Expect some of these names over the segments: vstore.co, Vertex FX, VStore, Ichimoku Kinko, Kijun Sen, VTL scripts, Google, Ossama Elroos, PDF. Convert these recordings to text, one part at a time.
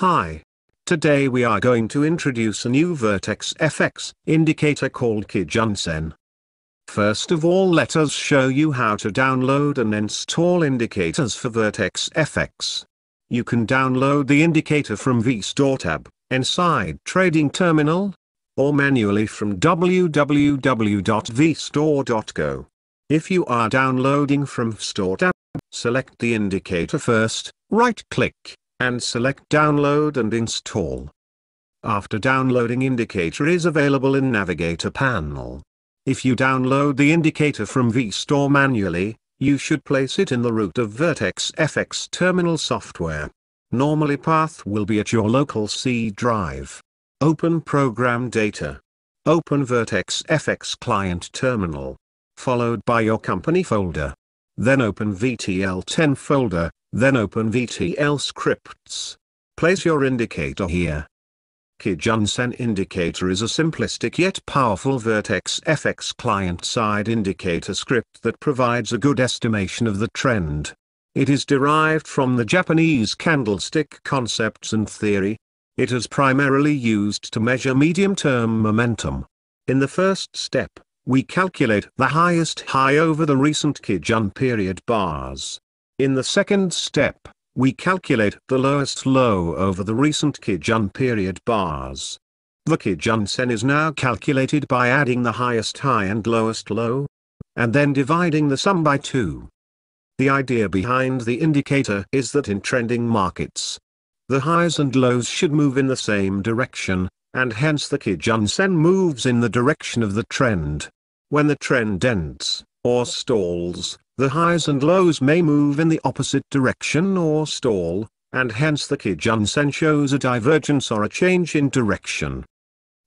Hi. Today we are going to introduce a new Vertex FX indicator called Kijun Sen. First of all, let us show you how to download and install indicators for Vertex FX. You can download the indicator from VStore tab, inside Trading Terminal, or manually from www.vstore.co. If you are downloading from VStore tab, select the indicator first, right-click, and select Download and Install. After downloading, indicator is available in Navigator panel. If you download the indicator from VStore manually, you should place it in the root of Vertex FX terminal software. Normally path will be at your local C drive. Open Program Data. Open Vertex FX Client Terminal, followed by your company folder. Then open VTL10 folder, then open VTL Scripts. Place your indicator here. Kijun Sen indicator is a simplistic yet powerful Vertex FX client-side indicator script that provides a good estimation of the trend. It is derived from the Japanese candlestick concepts and theory. It is primarily used to measure medium-term momentum. In the first step, we calculate the highest high over the recent Kijun period bars. In the second step, we calculate the lowest low over the recent Kijun period bars. The Kijun Sen is now calculated by adding the highest high and lowest low, and then dividing the sum by 2. The idea behind the indicator is that in trending markets, the highs and lows should move in the same direction, and hence the Kijun Sen moves in the direction of the trend. When the trend ends, or stalls, the highs and lows may move in the opposite direction or stall, and hence the Kijun Sen shows a divergence or a change in direction.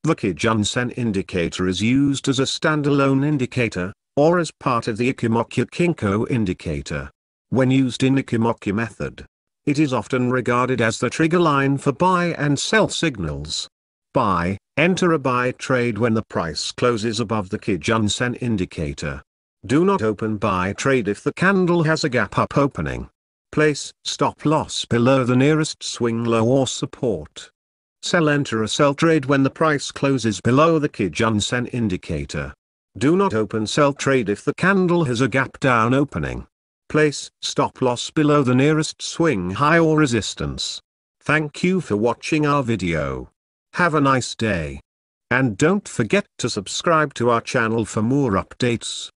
The Kijun Sen indicator is used as a standalone indicator, or as part of the Ichimoku Kinko indicator. When used in Ichimoku method, it is often regarded as the trigger line for buy and sell signals. Buy: enter a buy trade when the price closes above the Kijun Sen indicator. Do not open buy trade if the candle has a gap up opening. Place stop loss below the nearest swing low or support. Sell: enter a sell trade when the price closes below the Kijun Sen indicator. Do not open sell trade if the candle has a gap down opening. Place stop loss below the nearest swing high or resistance. Thank you for watching our video. Have a nice day. And don't forget to subscribe to our channel for more updates.